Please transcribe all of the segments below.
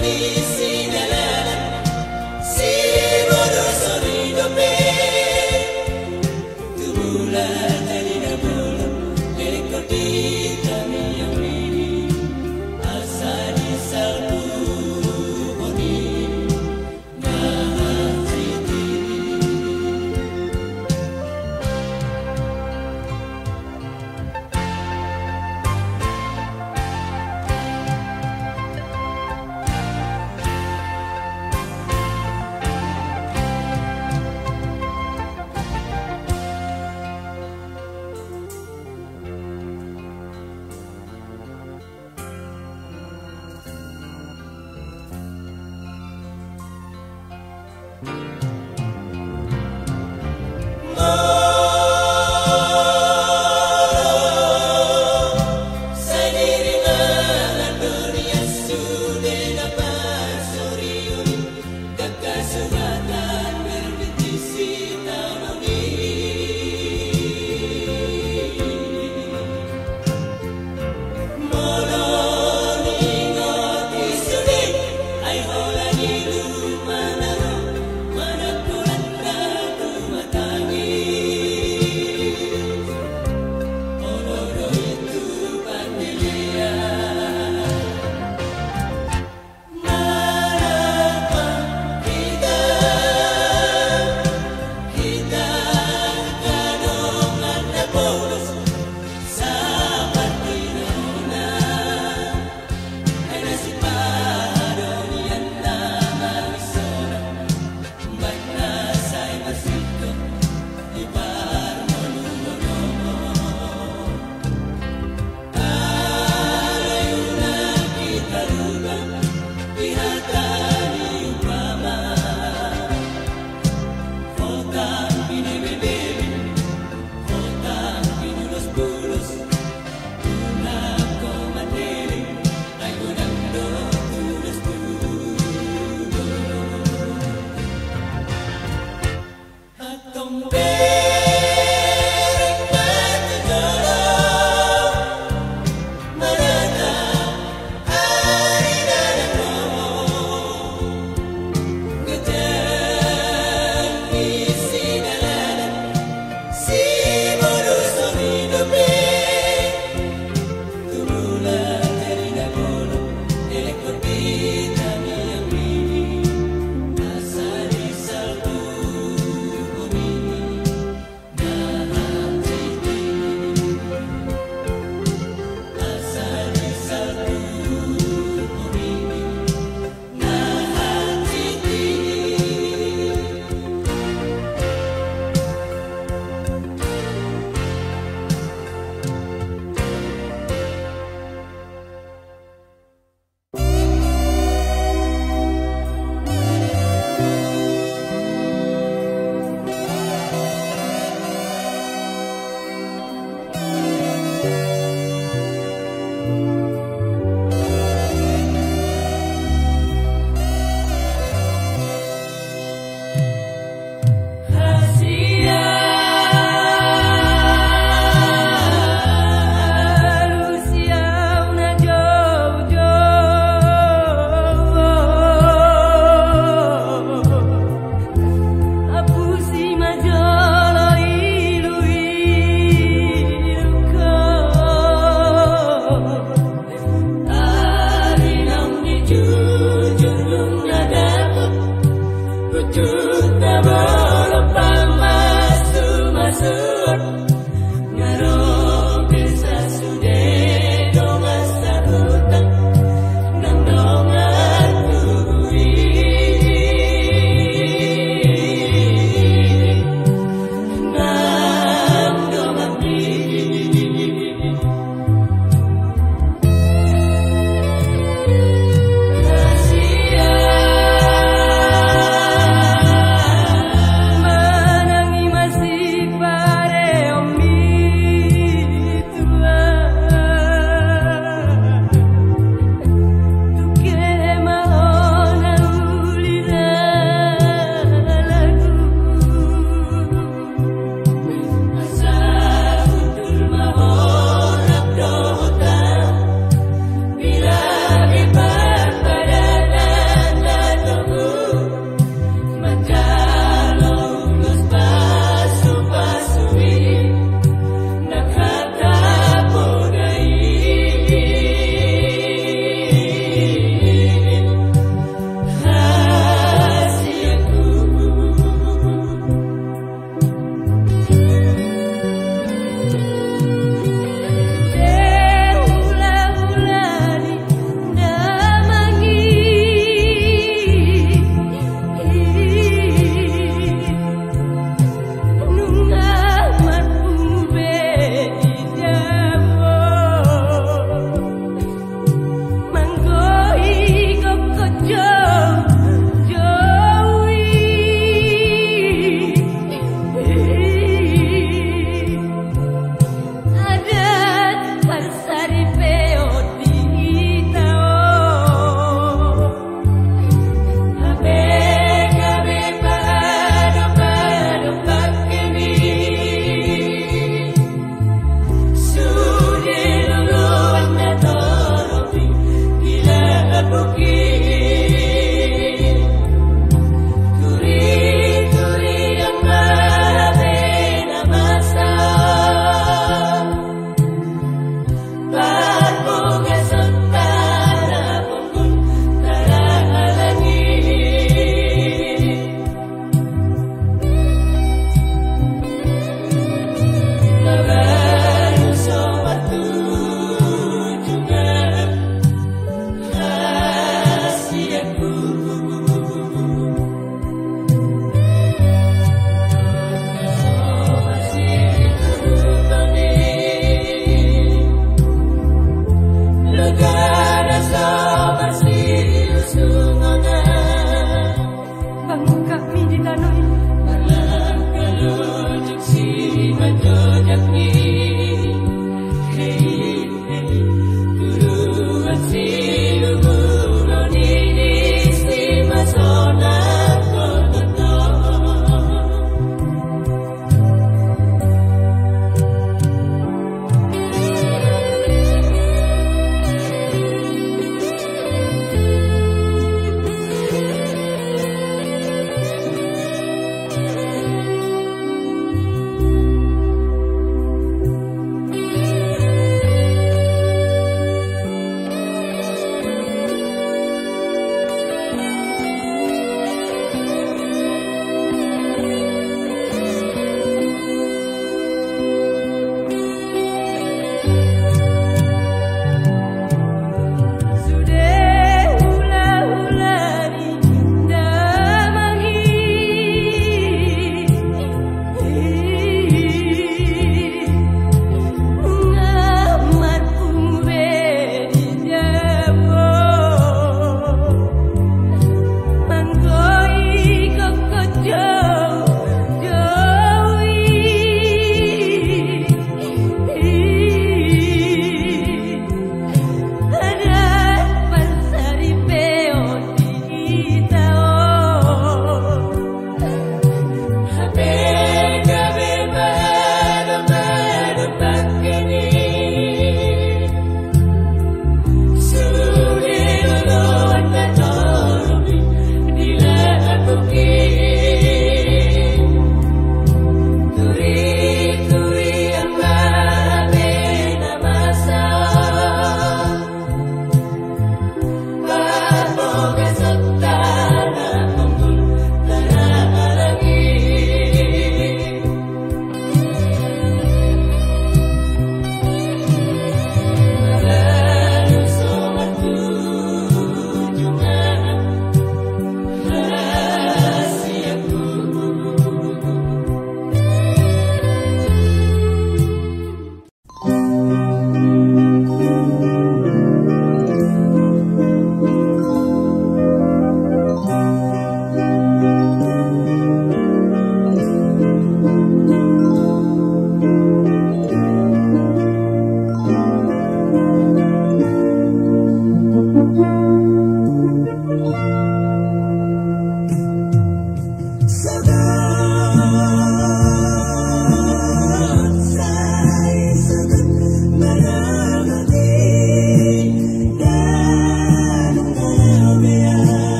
Di sini.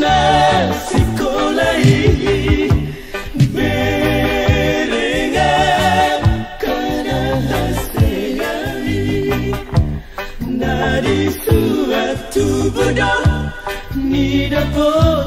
Nasibku lain, baby. Buddha need a book.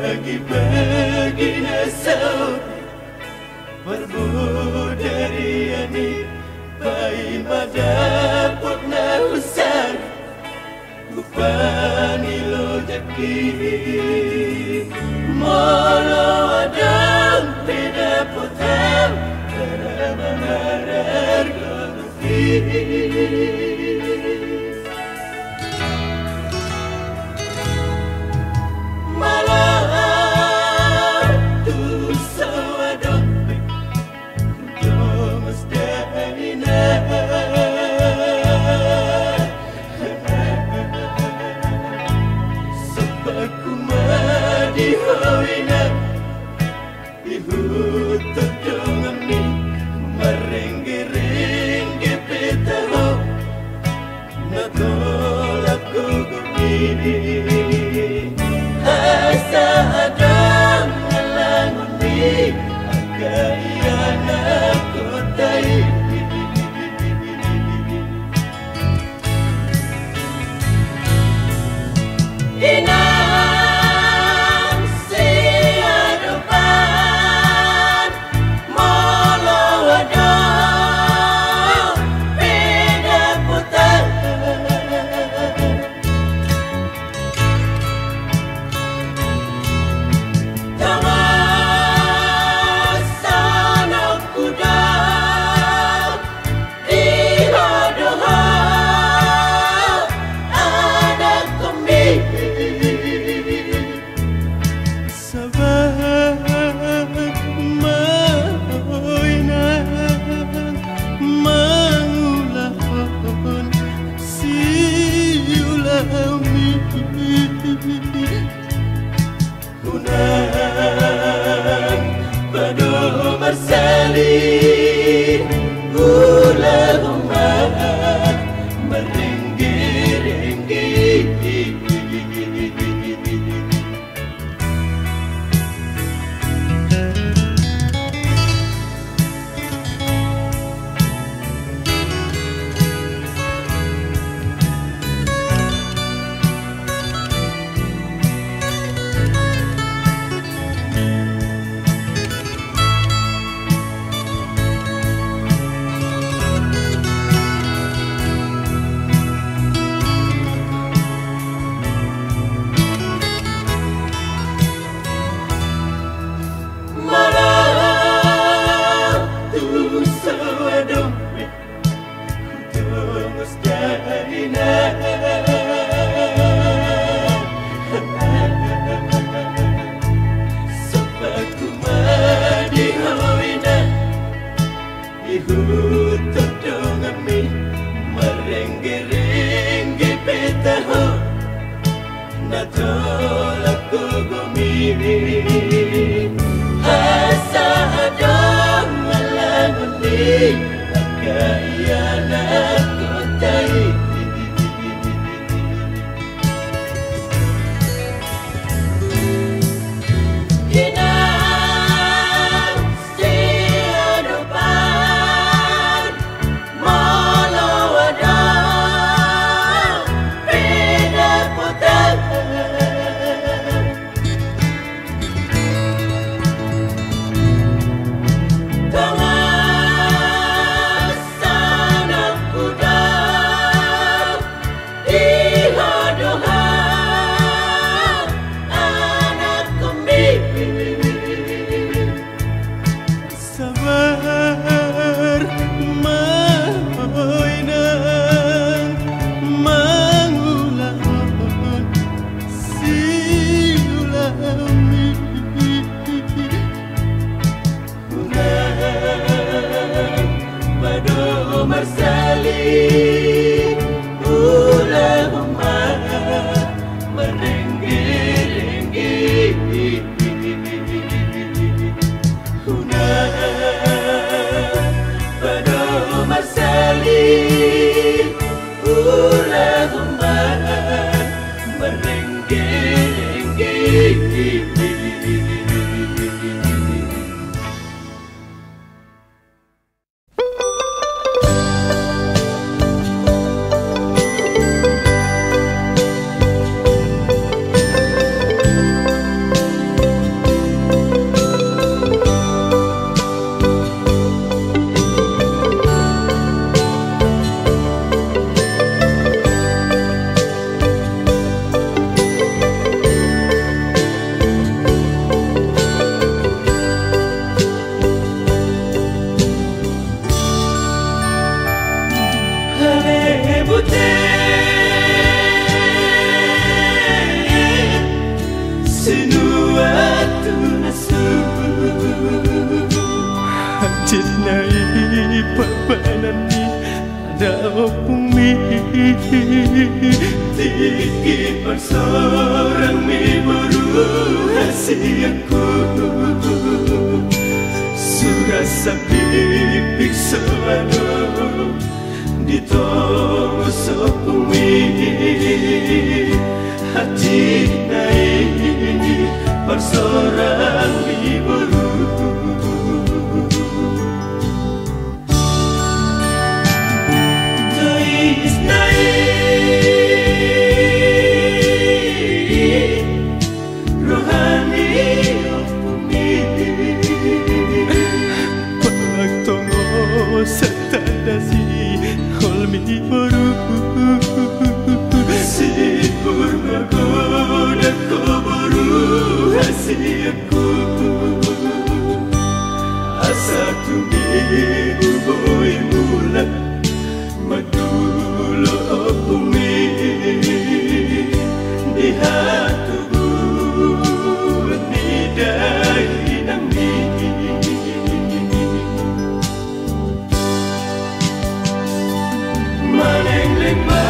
bagi-bagi nasab berbudari ani bai madaput nausan gupani lo jaki molo adam tidak putar terabang-abang kau Tiki persoran mi buru hasiaku surasa pipik selado di toko sepumi hati naik persoran mi buru Tois naik aku asa tumi boi mula madulo opumi di hatubu nidai nami maneng lema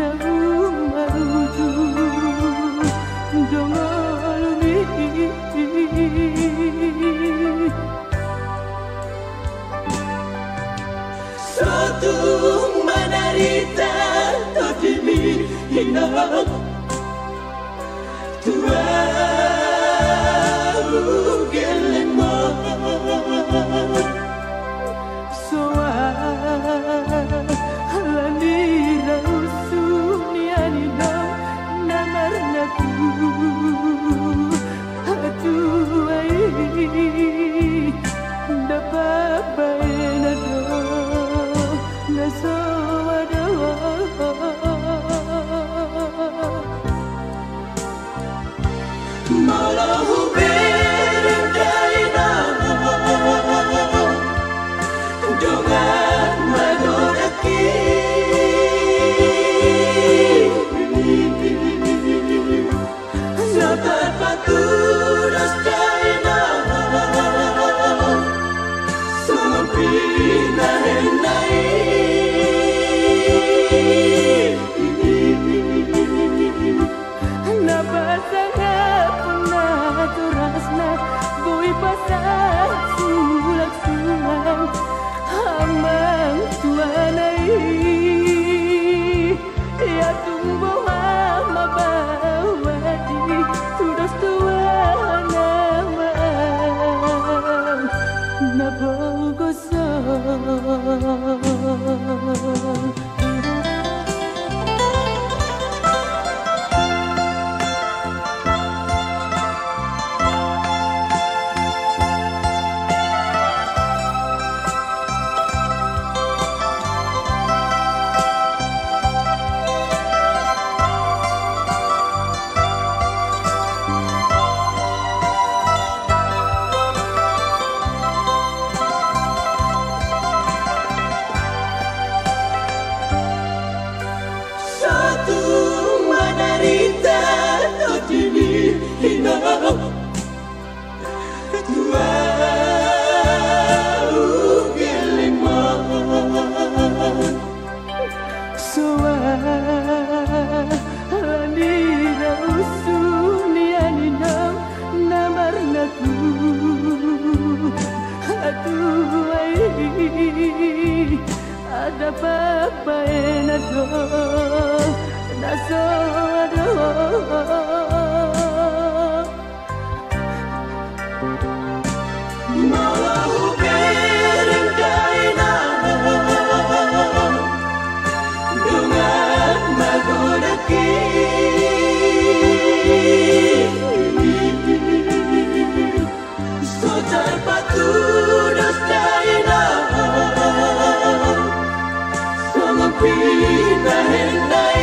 Sotung menderita terdimi hinawan Tuhan gelenmo soal lani rausuniani dau namarnaku hatuai dapat benado so ada malahu berdai dalam dengan menodaki sabar patu dasdai dalam sempina henai ada apa enado naso ado malau berendai dalam dengan menggodaki so terpatu dasdai dalam Pina Henai.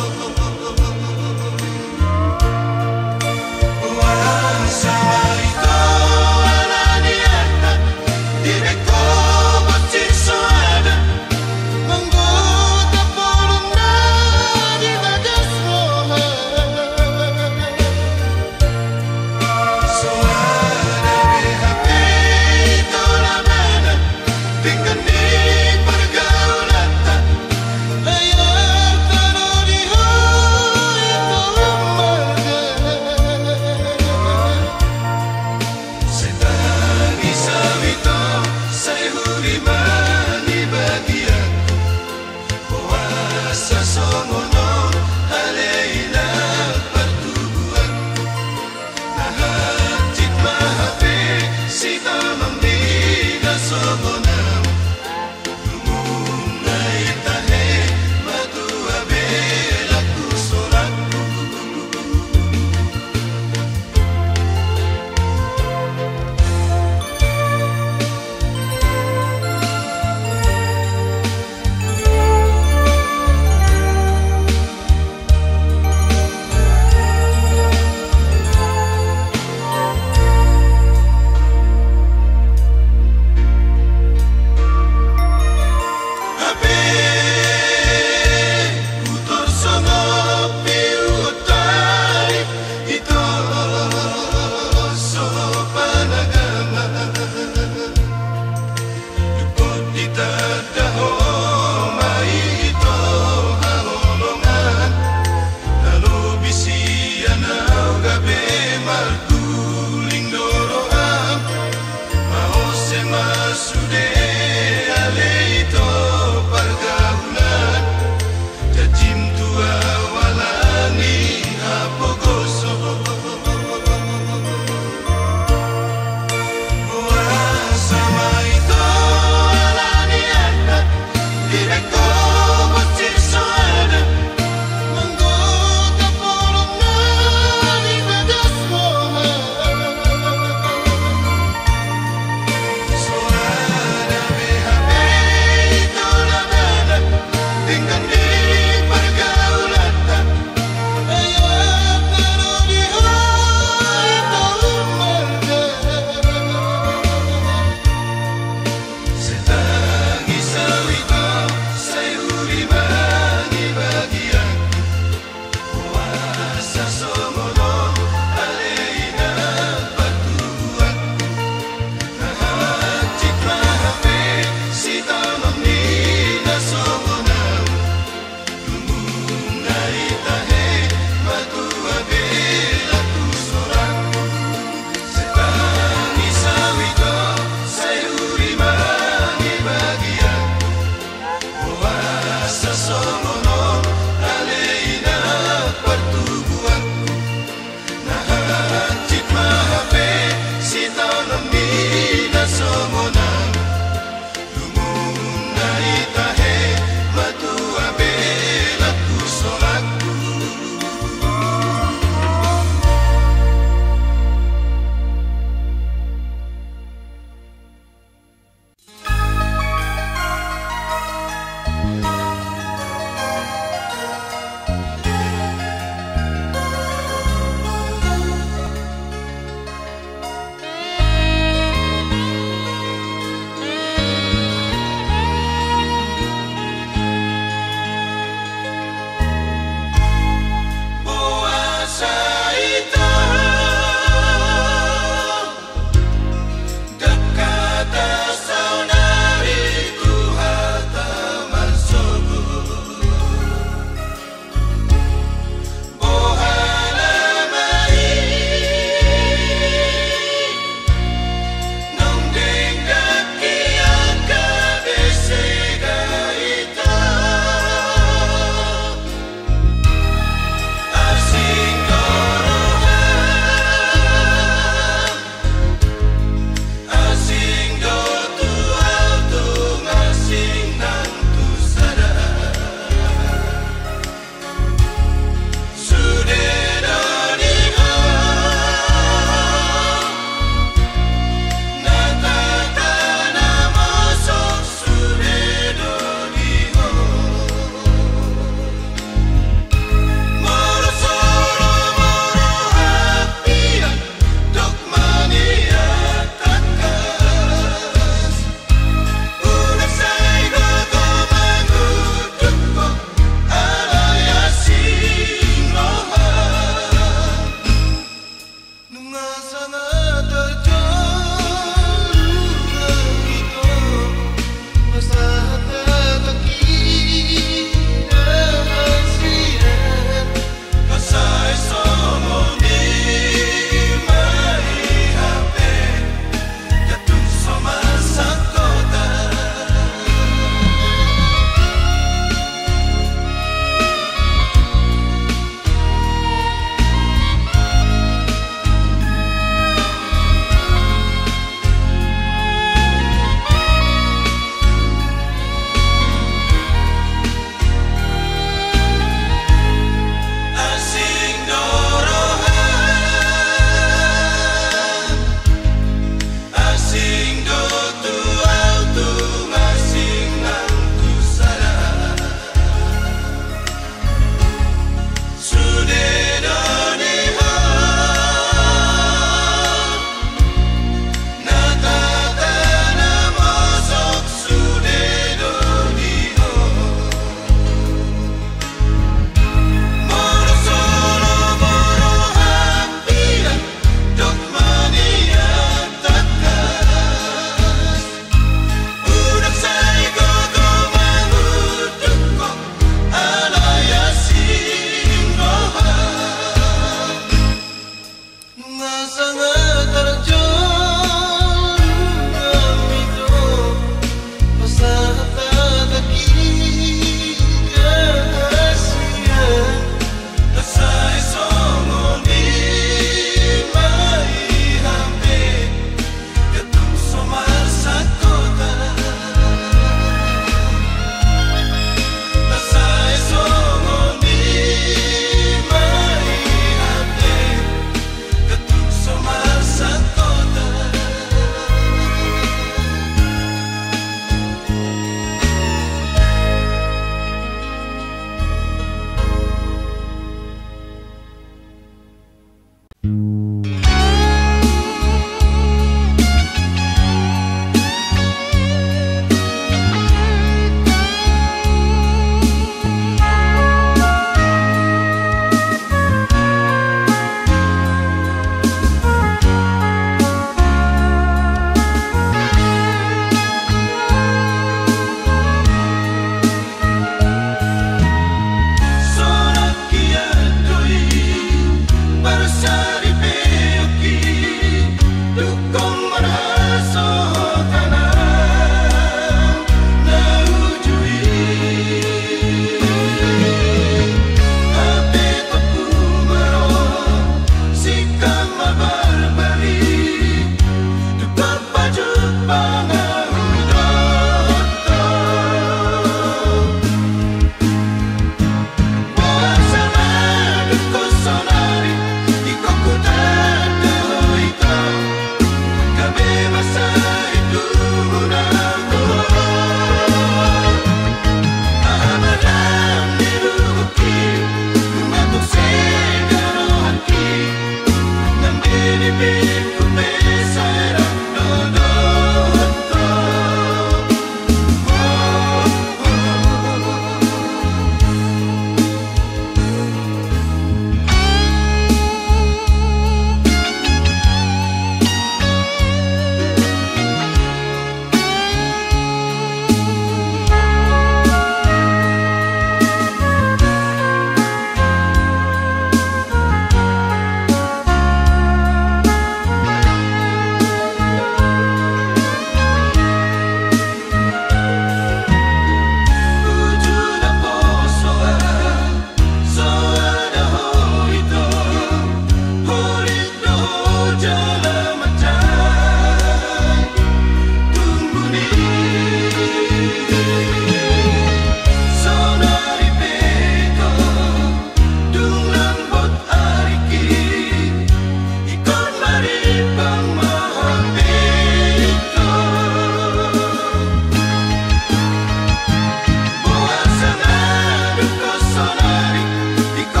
Ku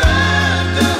tak tahu.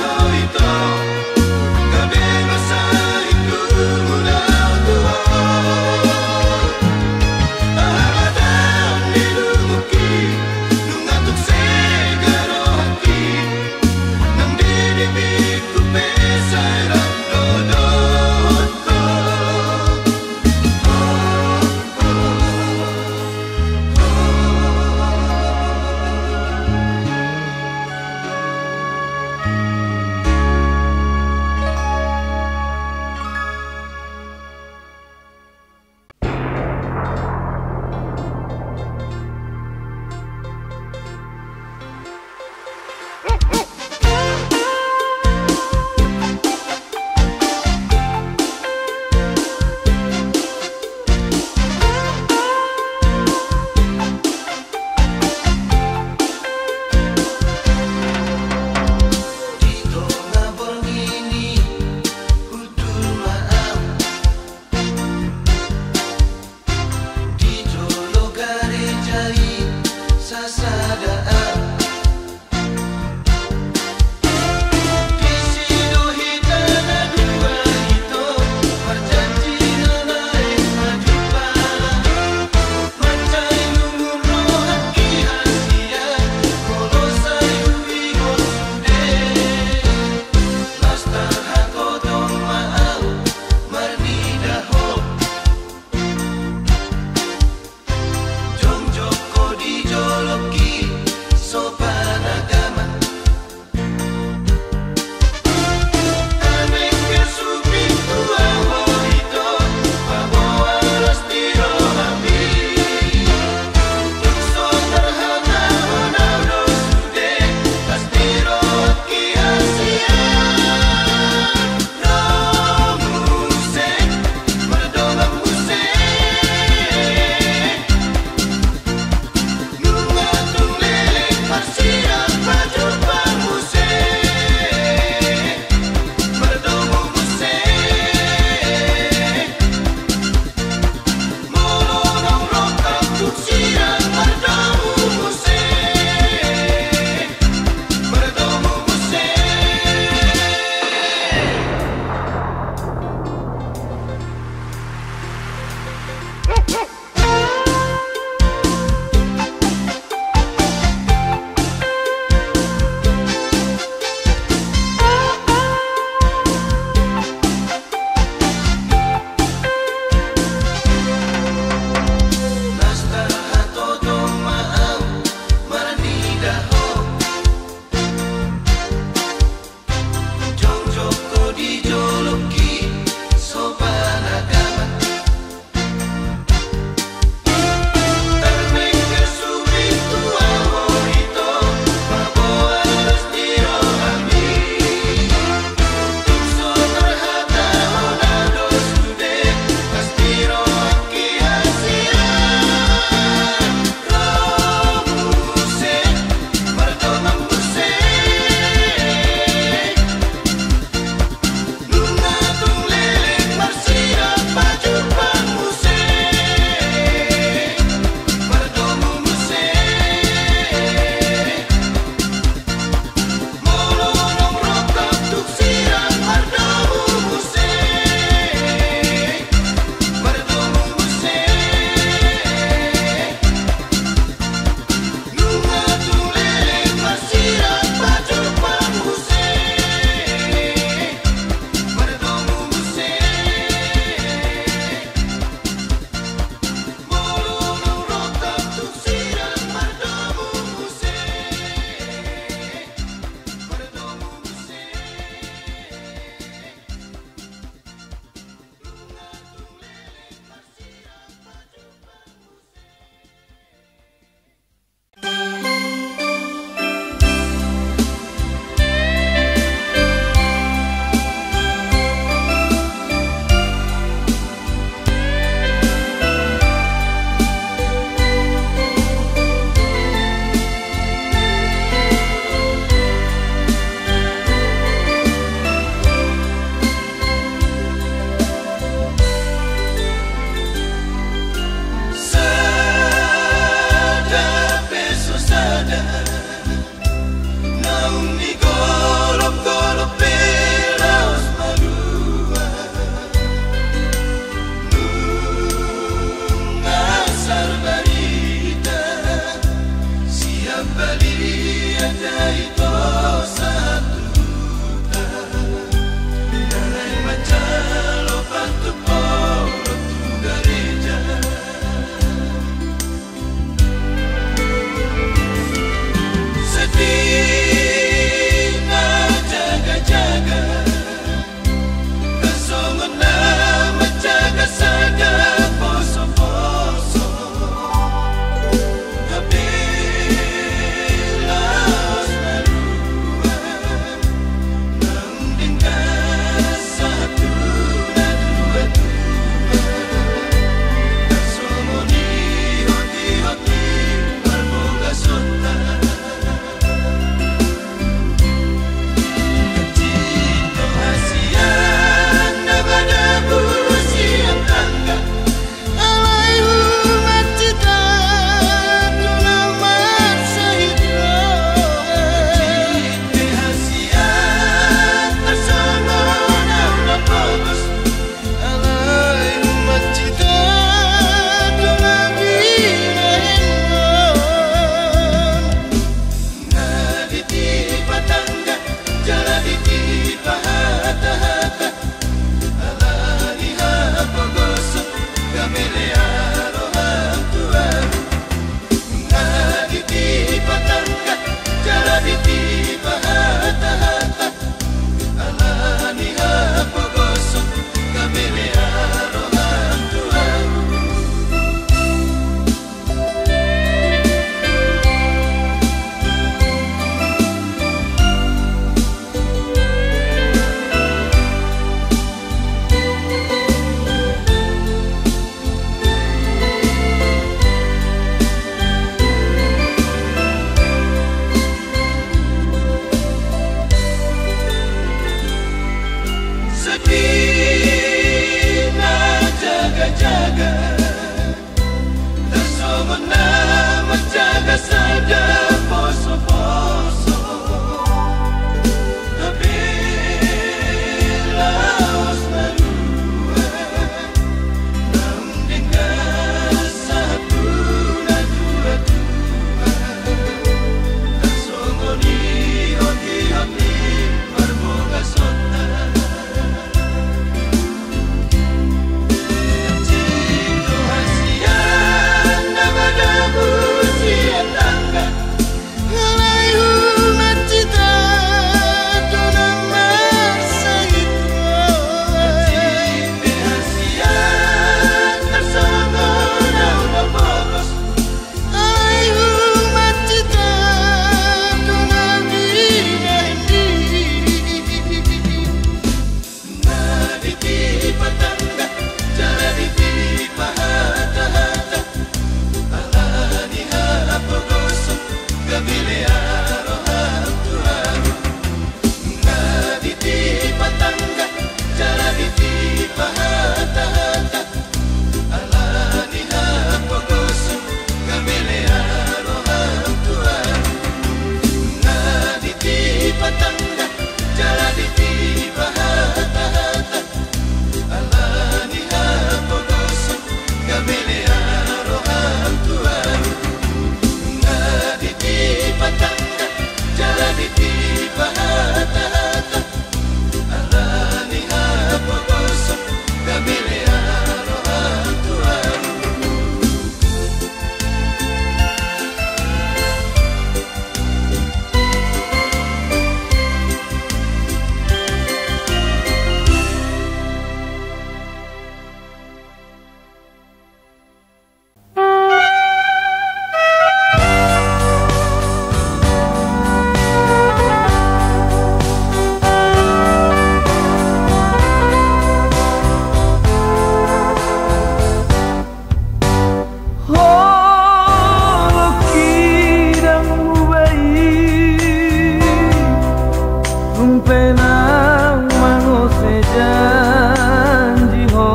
un pena mano se janji ho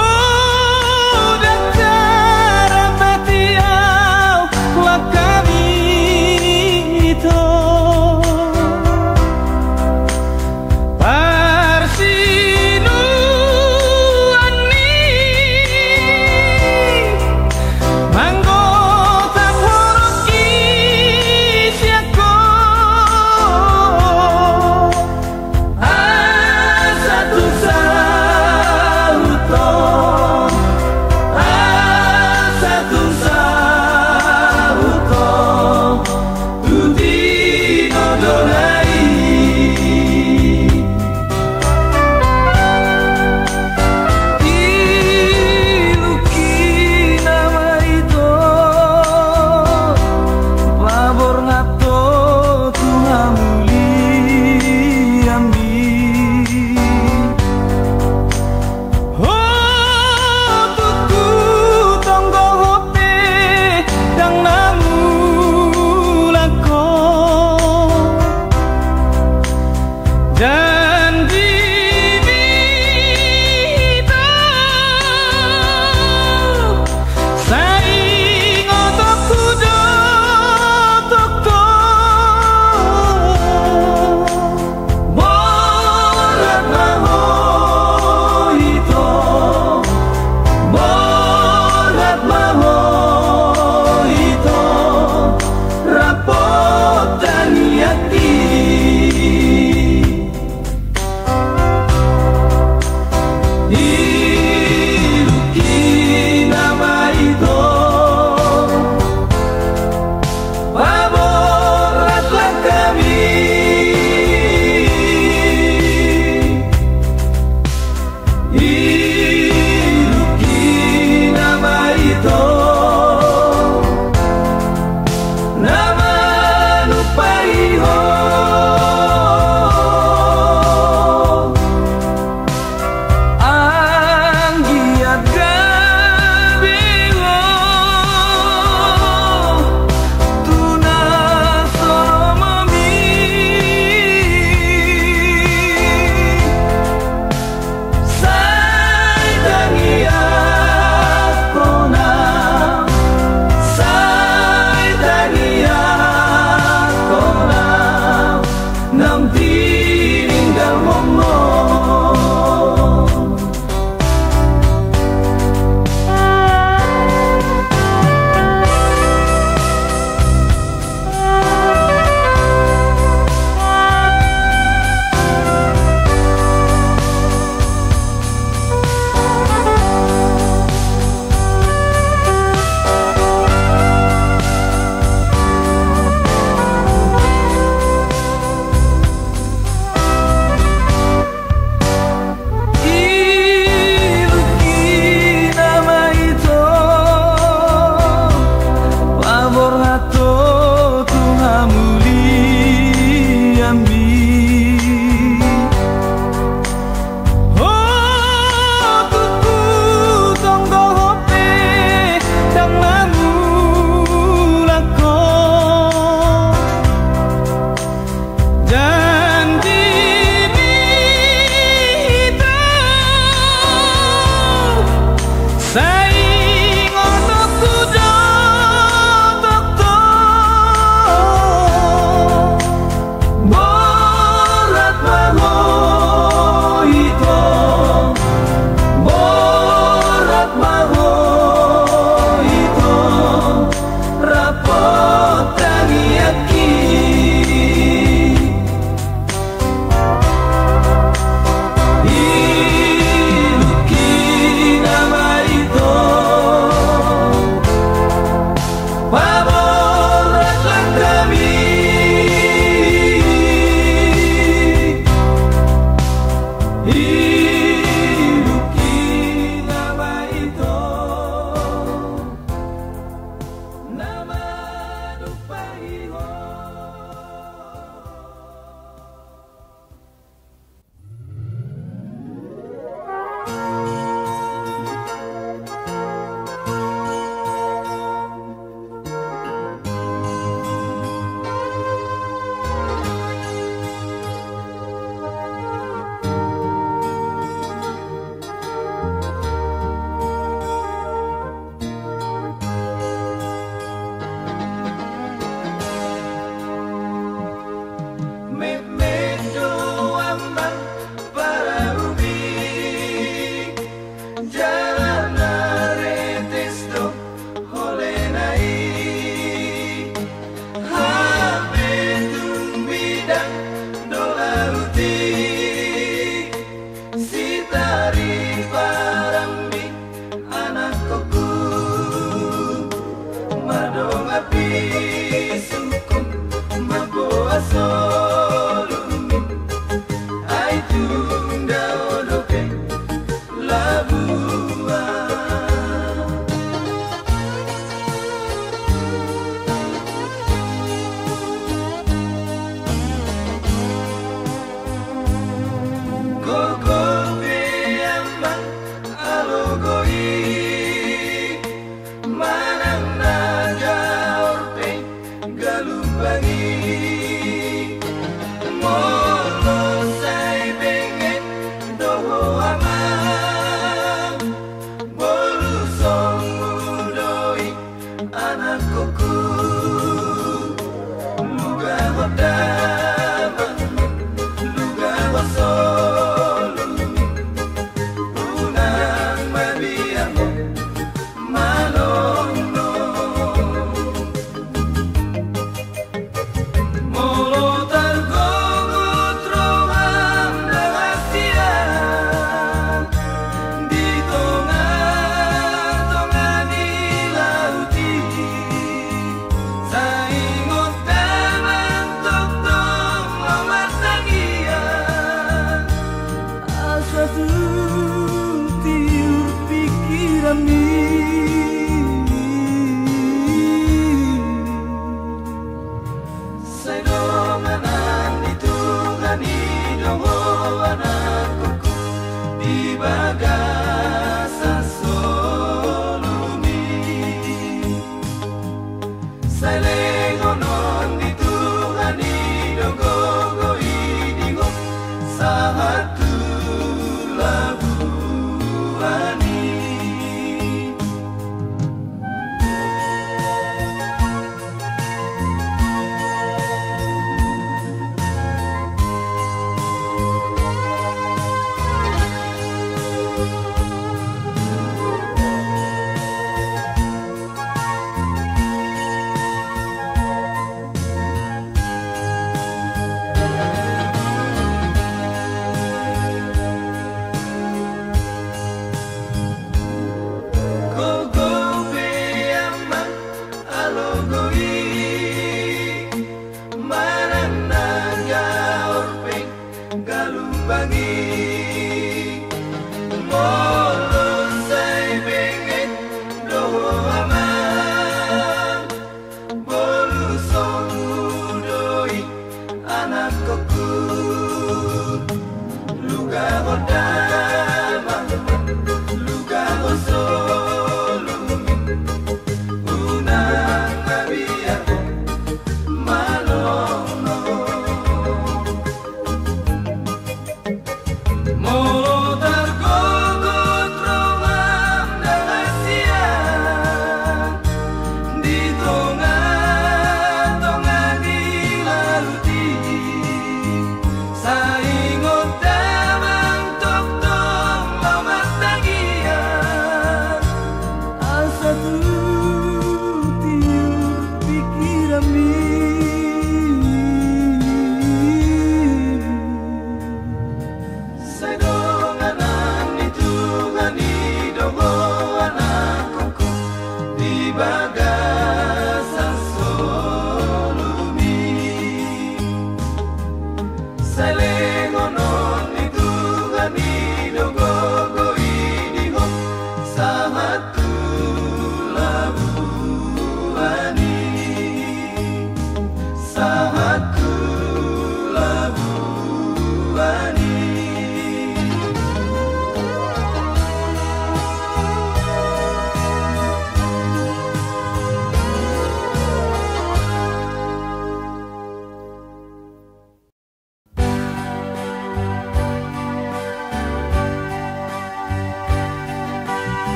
oh da cara matiau lakanito parsinu ani manggo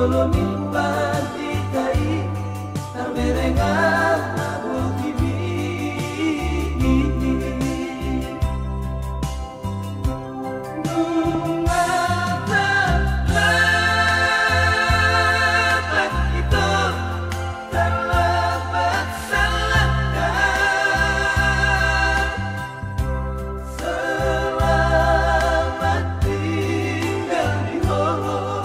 solo mi pantikai terberengat aku kibini bunga terlambat itu terlambat salahkan selamat tinggal di holo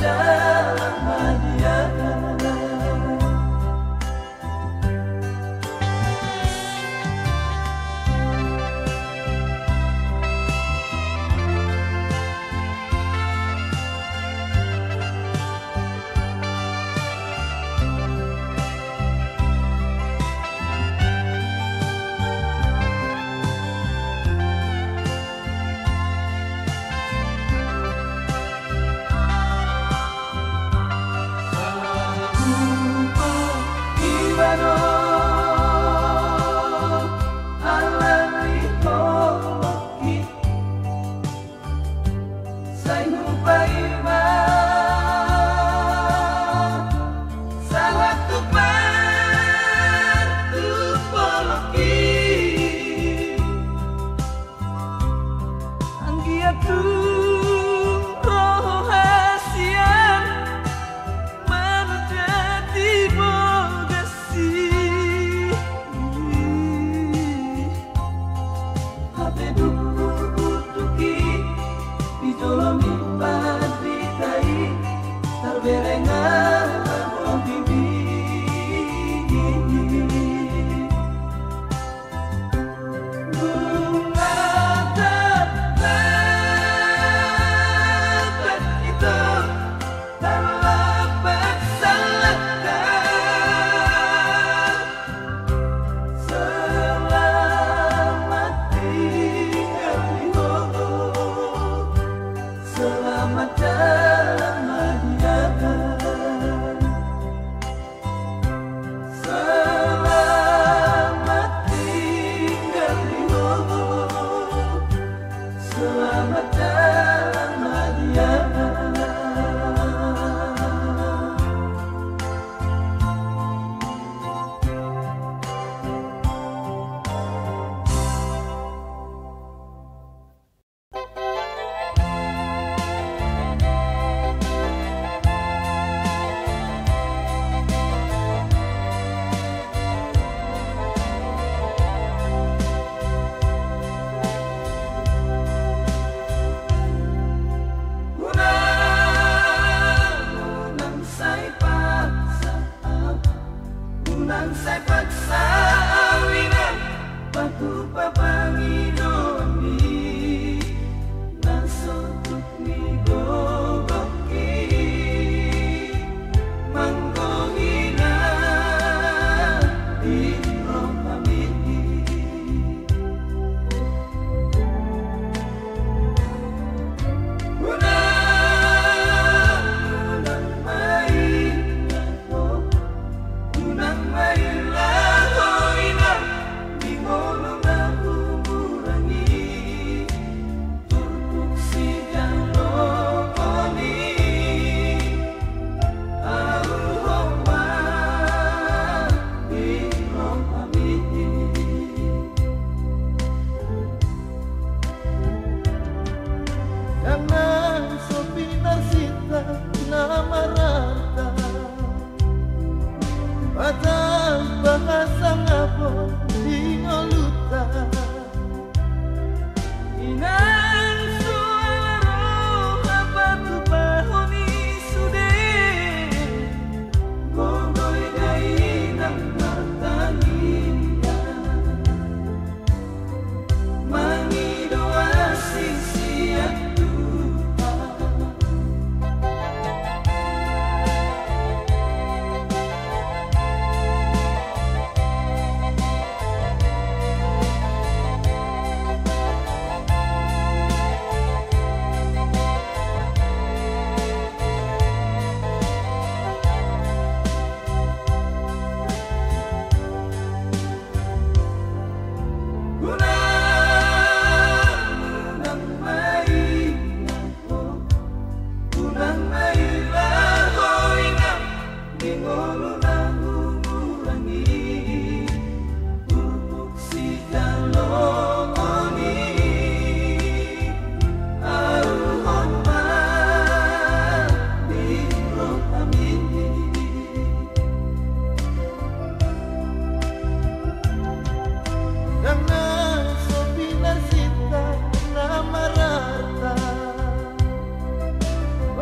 selamat dalam hadiah.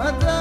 Mata